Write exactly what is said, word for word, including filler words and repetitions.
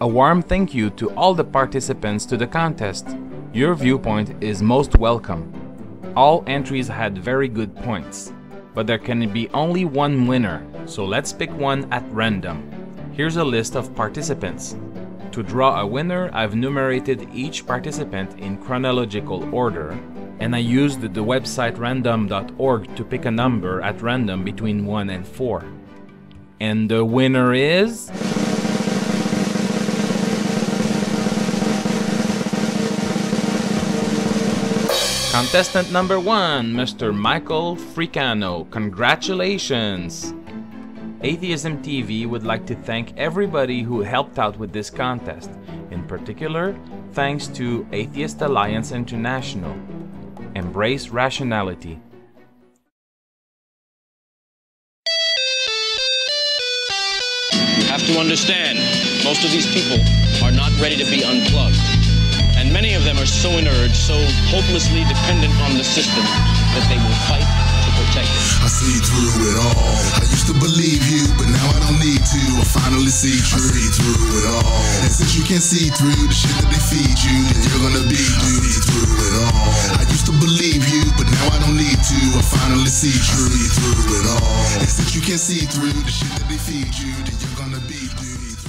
A warm thank you to all the participants to the contest. Your viewpoint is most welcome. All entries had very good points, but there can be only one winner, so let's pick one at random. Here's a list of participants. To draw a winner, I've numerated each participant in chronological order, and I used the website random dot org to pick a number at random between one and four. And the winner is... contestant number one, Mister Michael Fricano. Congratulations! Atheism T V would like to thank everybody who helped out with this contest. In particular, thanks to Atheist Alliance International. Embrace rationality. You have to understand, most of these people are not ready to be unplugged. And many of them are so inert, so hopelessly dependent on the system that they will fight to protect it. I see through it all. I used to believe you, but now I don't need to. I finally see through, I see through it all. And since you can't see through the shit that they feed you, then you're gonna be you. I see through it all. I used to believe you, but now I don't need to. I finally see through, I see through it all. And since you can't see through the shit that they feed you, then you're gonna be you.